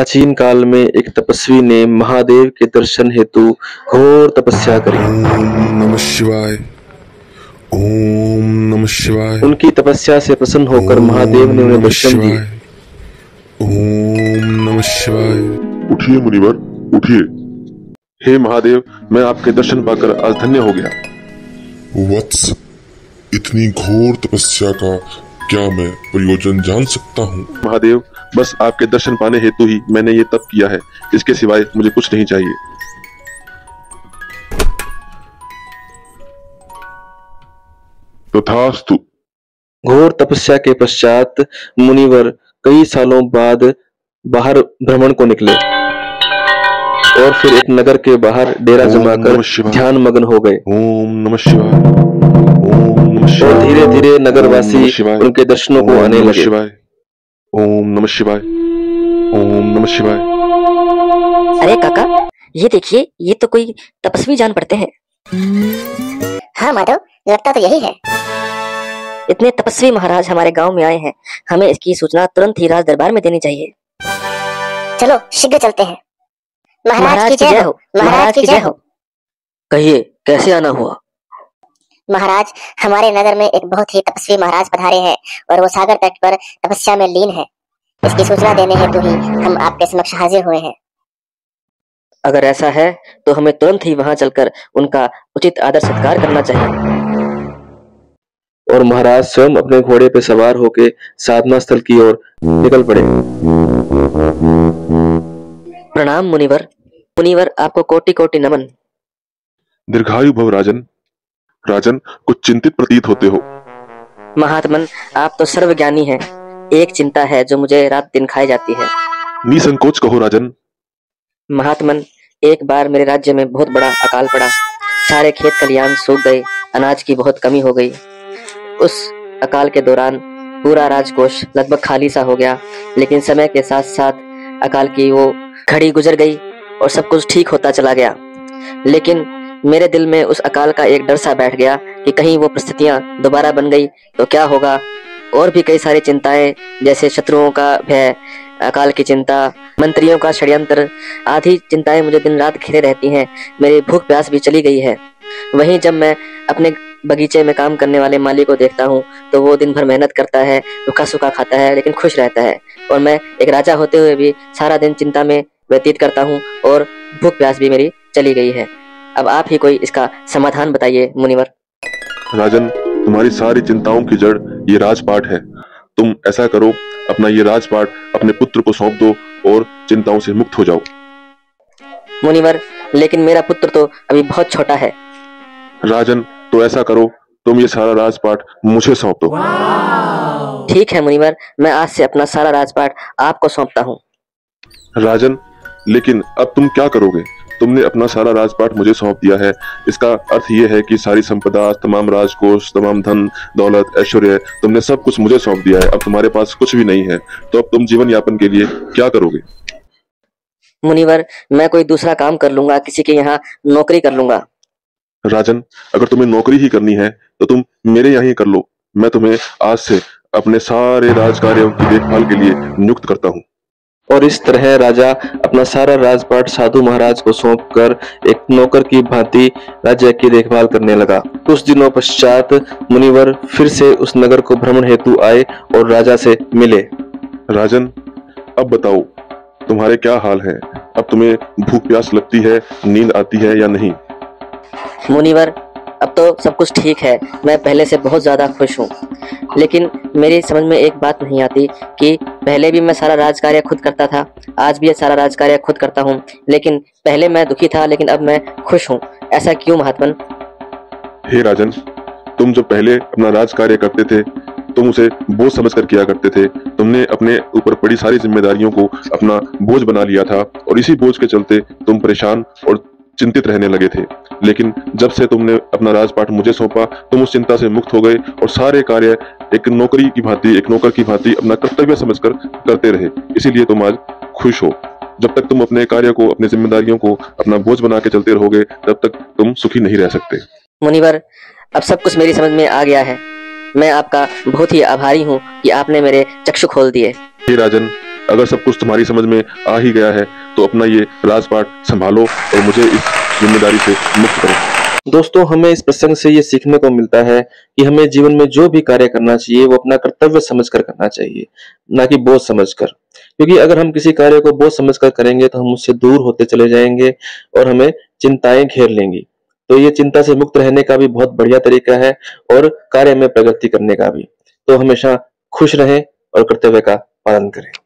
प्राचीन काल में एक तपस्वी ने महादेव के दर्शन हेतु घोर तपस्या करी। ओम नमः शिवाय। उनकी तपस्या से प्रसन्न होकर महादेव ने उन्हें दर्शन दिए। ओम नमः शिवाय। उठिए मुनिवर, उठिए। हे महादेव, मैं आपके दर्शन पाकर आज धन्य हो गया। वत्स, इतनी घोर तपस्या का क्या मैं प्रयोजन जान सकता हूँ? महादेव, बस आपके दर्शन पाने हेतु ही मैंने ये तप किया है, इसके सिवाय मुझे कुछ नहीं चाहिए। तथास्तु। घोर तपस्या के पश्चात मुनिवर कई सालों बाद बाहर भ्रमण को निकले और फिर एक नगर के बाहर डेरा जमाकर ध्यान मग्न हो गए। ओम नमः शिवाय। और धीरे धीरे नगरवासी उनके दर्शनों को आने लगे। ओम नमः शिवाय। ओम नमः शिवाय। अरे काका, ये देखिए, ये तो कोई तपस्वी जान पड़ते हैं। हाँ माधव, लगता तो यही है। इतने तपस्वी महाराज हमारे गांव में आए हैं, हमें इसकी सूचना तुरंत ही राज दरबार में देनी चाहिए। चलो शीघ्र चलते हैं। महाराज की जय हो। महाराज की जय हो। कहिए, कैसे आना हुआ? महाराज, हमारे नगर में एक बहुत ही तपस्वी महाराज पधारे हैं और वो सागर तट पर तपस्या में लीन है। इसकी सूचना देने हेतु ही हम आपके समक्ष हाजिर हुए हैं। अगर ऐसा है तो हमें तुरंत ही वहां चलकर उनका उचित आदर सत्कार करना चाहिए। और महाराज स्वयं अपने घोड़े पर सवार होकर साधना स्थल की ओर निकल पड़े। प्रणाम मुनिवर। मुनिवर, आपको कोटि कोटि नमन। दीर्घायु भव राजन। राजन, कुछ चिंतित प्रतीत होते हो। महात्मन, आप तो सर्वज्ञानी हैं। एक चिंता है जो मुझे रात दिन खाई जाती है। निसंकोच कहो राजन। महात्मन, एक बार मेरे राज्य में बहुत बड़ा अकाल पड़ा। सारे खेत खलियान सूख गए, अनाज की बहुत कमी हो गई। उस अकाल के दौरान पूरा राजकोष लगभग खाली सा हो गया, लेकिन समय के साथ साथ अकाल की वो घड़ी गुजर गई और सब कुछ ठीक होता चला गया। लेकिन मेरे दिल में उस अकाल का एक डर सा बैठ गया कि कहीं वो परिस्थितियाँ दोबारा बन गई तो क्या होगा। और भी कई सारी चिंताएं, जैसे शत्रुओं का भय, अकाल की चिंता, मंत्रियों का षड्यंत्र आदि चिंताएं मुझे दिन रात घेरे रहती हैं। मेरी भूख प्यास भी चली गई है। वहीं जब मैं अपने बगीचे में काम करने वाले माली को देखता हूँ तो वो दिन भर मेहनत करता है, रुखा सूखा खाता है, लेकिन खुश रहता है। और मैं एक राजा होते हुए भी सारा दिन चिंता में व्यतीत करता हूँ और भूख प्यास भी मेरी चली गई है। अब आप ही कोई इसका समाधान बताइए मुनिवर। राजन, तुम्हारी सारी चिंताओं की जड़ ये राजपाट है। तुम ऐसा करो, अपना ये राजपाट अपने पुत्र को सौंप दो और चिंताओं से मुक्त हो जाओ। मुनिवर, लेकिन मेरा पुत्र तो अभी बहुत छोटा है। राजन, तो ऐसा करो, तुम ये सारा राजपाट मुझे सौंप दो। ठीक है मुनिवर, मैं आज से अपना सारा राजपाट आपको सौंपता हूँ। राजन, लेकिन अब तुम क्या करोगे? तुमने अपना सारा राजपाट मुझे सौंप दिया है, इसका अर्थ ये है कि सारी संपदा, तमाम राजकोष, तमाम धन दौलत, ऐश्वर्य, तुमने सब कुछ मुझे सौंप दिया है। अब तुम्हारे पास कुछ भी नहीं है, तो अब तुम जीवन यापन के लिए क्या करोगे? मुनिवर, मैं कोई दूसरा काम कर लूंगा, किसी के यहाँ नौकरी कर लूंगा। राजन, अगर तुम्हें नौकरी ही करनी है तो तुम मेरे यहाँ ही कर लो। मैं तुम्हें आज से अपने सारे राजकार्यों की देखभाल के लिए नियुक्त करता हूँ। और इस तरह राजा अपना सारा राजपाट साधु महाराज को सौंपकर एक नौकर की भांति राज्य की देखभाल करने लगा। कुछ दिनों पश्चात मुनिवर फिर से उस नगर को भ्रमण हेतु आए और राजा से मिले। राजन, अब बताओ तुम्हारे क्या हाल है? अब तुम्हें भूख प्यास लगती है, नींद आती है या नहीं? मुनिवर, अब तो सब कुछ ठीक है। मैं पहले से बहुत ज़्यादा खुश हूँ, लेकिन मेरी समझ में एक बात नहीं आती कि पहले भी मैं सारा राजकार्य खुद करता था, आज भी सारा राजकार्य खुद करता हूँ, लेकिन पहले मैं दुखी था, लेकिन अब मैं खुश हूँ। ऐसा क्यों महात्मन? हे राजन, तुम जो पहले अपना राजकार्य करते थे, तुम उसे बोझ समझकर किया करते थे। तुमने अपने ऊपर पड़ी सारी जिम्मेदारियों को अपना बोझ बना लिया था और इसी बोझ के चलते तुम परेशान और चिंतित रहने लगे थे। लेकिन जब से तुमने अपना राजपाट मुझे सौंपा, तुम उस चिंता से मुक्त हो गए और सारे कार्य एक नौकर की भांति अपना कर्तव्य समझकर करते रहे। इसीलिए तुम आज खुश हो। जब तक तुम अपने कार्य को, अपनी जिम्मेदारियों को अपना बोझ बना के चलते रहोगे, तब तक तुम सुखी नहीं रह सकते। मुनिवर, अब सब कुछ मेरी समझ में आ गया है। मैं आपका बहुत ही आभारी हूँ कि आपने मेरे चक्षु खोल दिए। राजन, अगर सब कुछ तुम्हारी समझ में आ ही गया है तो अपना ये राजपाट संभालो और मुझे इस जिम्मेदारी से मुक्त करो। दोस्तों, हमें इस प्रसंग से ये सीखने को मिलता है कि हमें जीवन में जो भी कार्य करना चाहिए वो अपना कर्तव्य समझकर करना चाहिए, ना कि बोझ समझकर। क्योंकि अगर हम किसी कार्य को बोझ समझकर करेंगे तो हम उससे दूर होते चले जाएंगे और हमें चिंताएं घेर लेंगी। तो ये चिंता से मुक्त रहने का भी बहुत बढ़िया तरीका है और कार्य में प्रगति करने का भी। तो हमेशा खुश रहें और कर्तव्य का पालन करें।